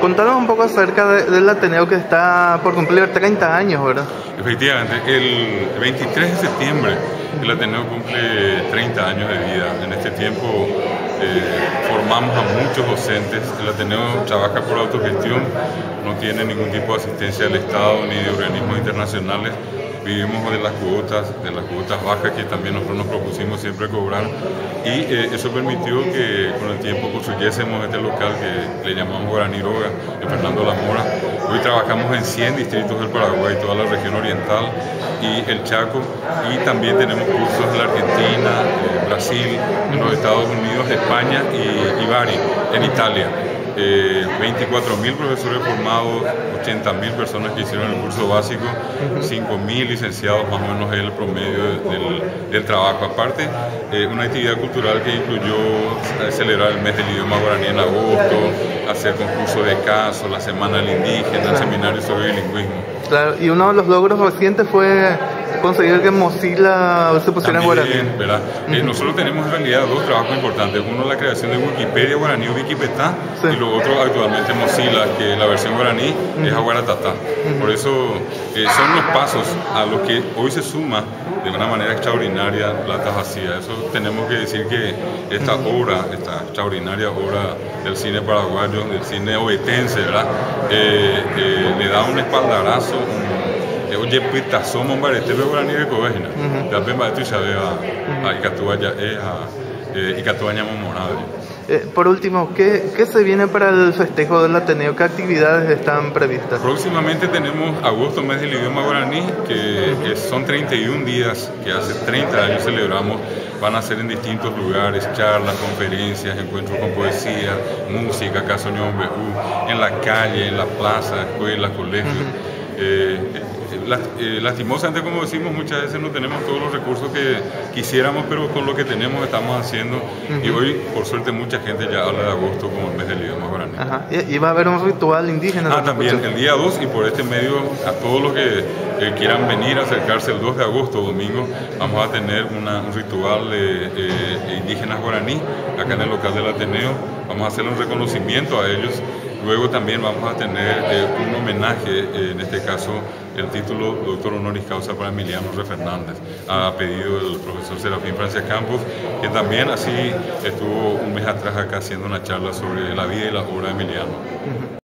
Contanos un poco acerca del Ateneo, que está por cumplir 30 años, ¿verdad? Efectivamente, el 23 de septiembre el Ateneo cumple 30 años de vida. En este tiempo formamos a muchos docentes. El Ateneo trabaja por autogestión, no tiene ningún tipo de asistencia del Estado ni de organismos internacionales. Vivimos de las cuotas bajas que también nosotros nos propusimos siempre cobrar, y eso permitió que con el tiempo construyésemos este local que le llamamos Guaraniroga, de Fernando de la Mora. Hoy trabajamos en 100 distritos del Paraguay, toda la región oriental y el Chaco, y también tenemos cursos en la Argentina, Brasil, en los Estados Unidos, España y Bari, en Italia. 24.000 profesores formados, 80.000 personas que hicieron el curso básico, 5.000 licenciados, más o menos es el promedio del trabajo. Aparte, una actividad cultural que incluyó celebrar el mes del idioma guaraní en agosto, hacer concursos de casos, la semana del indígena, seminarios sobre bilingüismo. Claro, y uno de los logros recientes fue conseguir que Mozilla se pusiera también, en guaraní. Nosotros tenemos en realidad dos trabajos importantes: uno, la creación de Wikipedia guaraní o Wikipetá, sí, y lo otro actualmente Mozilla, que la versión guaraní es Aguaratata. Por eso son los pasos a los que hoy se suma de una manera extraordinaria Platas Vacías. Eso tenemos que decir que esta obra, esta extraordinaria obra del cine paraguayo, del cine obetense, ¿verdad? Le da un espaldarazo, oye, pita, somos un baretero guaraní de Covejina. También va a saber a Icatuaya, y Catuaña Monade. Por último, ¿qué se viene para el festejo del Ateneo? ¿Qué actividades están previstas? Próximamente tenemos agosto, mes del idioma guaraní, que son 31 días, que hace 30 años celebramos. Van a ser en distintos lugares, charlas, conferencias, encuentros con poesía, música, caso ñombeú, en la calle, en la plaza, escuelas, colegios. Lastimosamente, como decimos, muchas veces no tenemos todos los recursos que quisiéramos, pero con lo que tenemos estamos haciendo. Y hoy, por suerte, mucha gente ya habla de agosto como el mes del idioma guaraní. Y va a haber un ritual indígena. También, el día 2, y por este medio, a todos los que quieran venir a acercarse el 2 de agosto, domingo, vamos a tener un ritual de indígenas guaraní acá en el local del Ateneo. Vamos a hacer un reconocimiento a ellos. Luego también vamos a tener un homenaje, en este caso el título Doctor Honoris Causa para Emiliano R. Fernández, a pedido del profesor Serafín Francia Campos, que también así estuvo un mes atrás acá haciendo una charla sobre la vida y la obra de Emiliano.